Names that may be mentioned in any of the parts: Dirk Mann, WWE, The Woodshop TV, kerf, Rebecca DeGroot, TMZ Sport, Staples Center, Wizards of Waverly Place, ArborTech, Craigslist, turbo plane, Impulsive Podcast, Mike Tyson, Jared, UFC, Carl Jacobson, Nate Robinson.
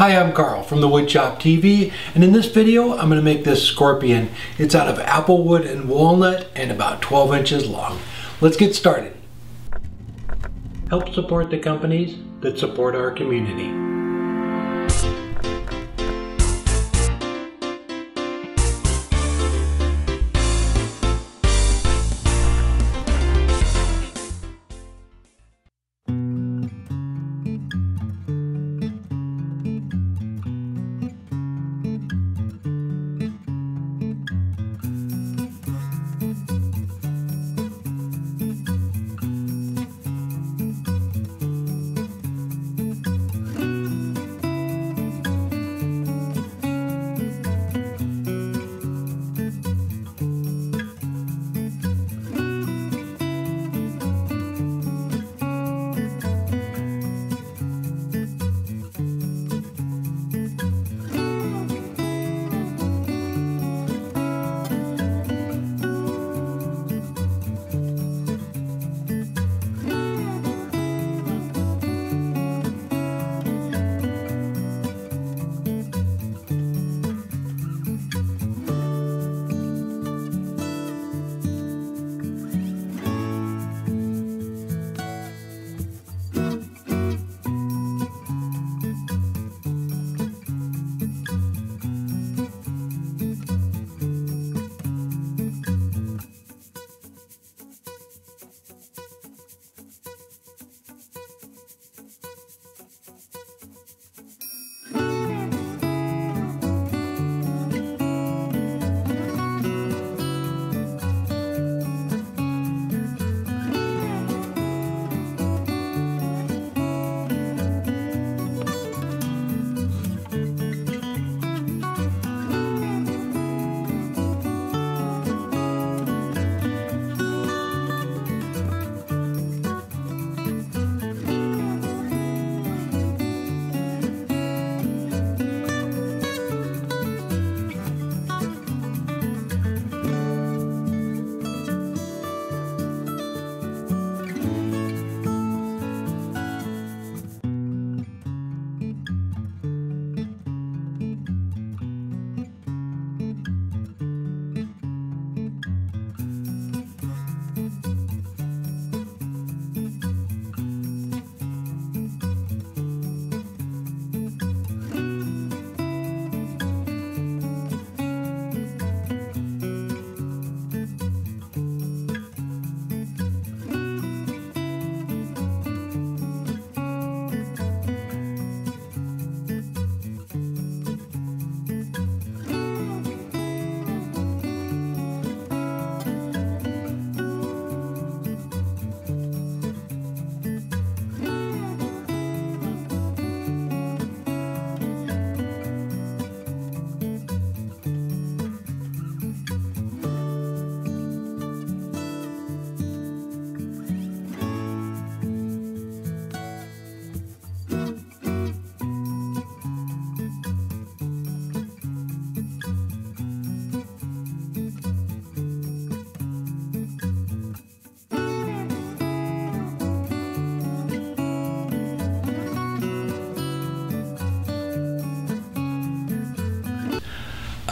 Hi, I'm Carl from The Woodshop TV, and in this video I'm going to make this scorpion. It's out of apple wood and walnut and about 12 inches long. Let's get started. Help support the companies that support our community.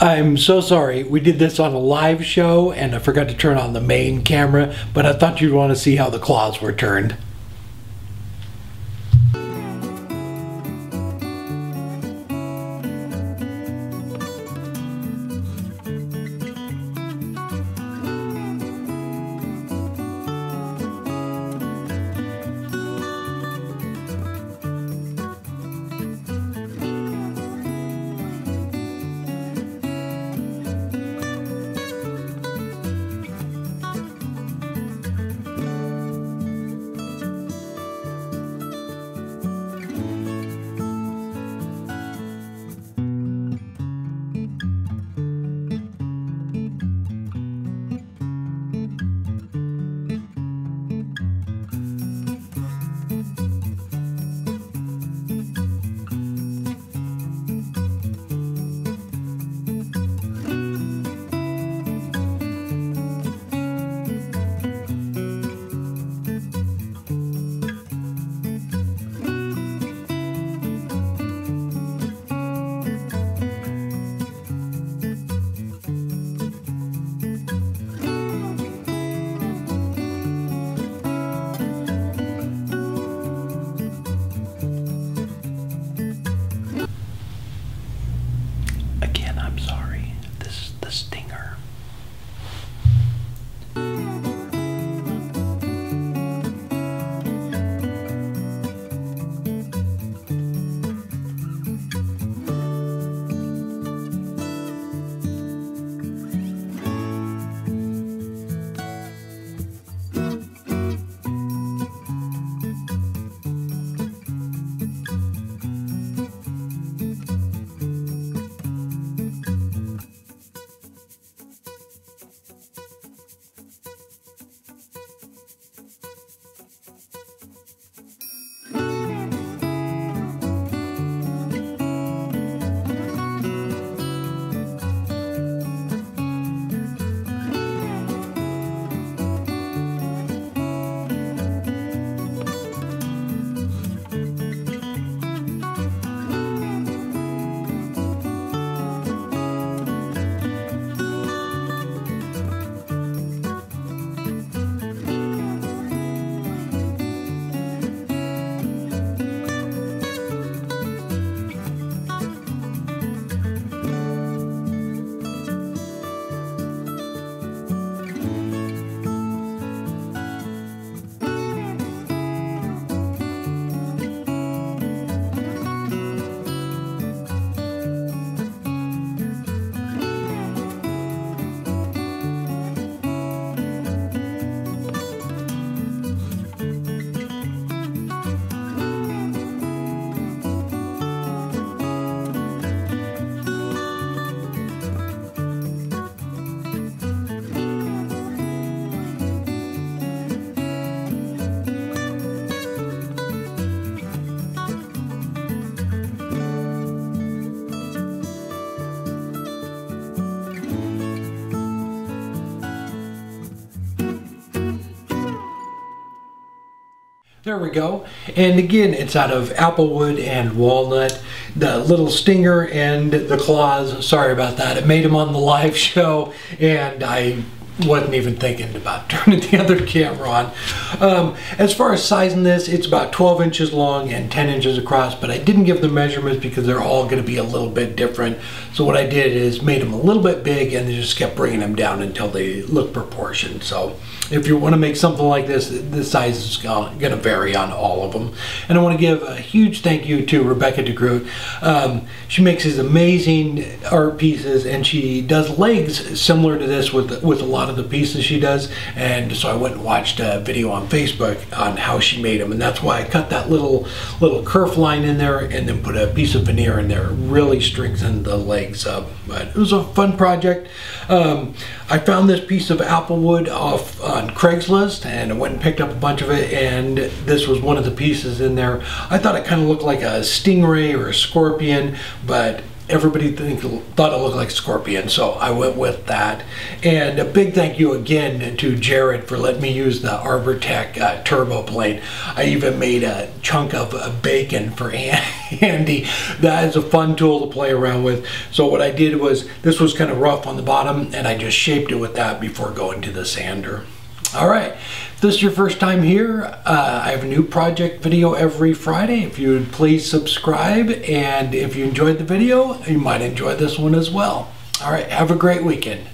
I'm so sorry, we did this on a live show and I forgot to turn on the main camera, but I thought you'd want to see how the claws were turned. There we go. And again, it's out of applewood and walnut. The little stinger and the claws, sorry about that. I made them on the live show and I wasn't even thinking about turning the other camera on. As far as sizing this, it's about 12 inches long and 10 inches across, but I didn't give the measurements because they're all going to be a little bit different. So what I did is made them a little bit big and just kept bringing them down until they look proportioned. So if you want to make something like this, the size is going to vary on all of them. And I want to give a huge thank you to Rebecca DeGroot. She makes these amazing art pieces and she does legs similar to this with a lot of the pieces she does, and so I went and watched a video on Facebook on how she made them, and that's why I cut that little kerf line in there and then put a piece of veneer in there. It really strengthened the legs up, but it was a fun project. I found this piece of applewood off on Craigslist and I went and picked up a bunch of it, and this was one of the pieces in there. I thought it kind of looked like a stingray or a scorpion, but everybody thought it looked like a scorpion, so I went with that. And a big thank you again to Jared for letting me use the ArborTech turbo plane. I even made a chunk of bacon for Andy. That is a fun tool to play around with. So what I did was, this was kind of rough on the bottom, and I just shaped it with that before going to the sander. Alright, if this is your first time here, I have a new project video every Friday. If you would please subscribe, and if you enjoyed the video, you might enjoy this one as well. Alright, have a great weekend.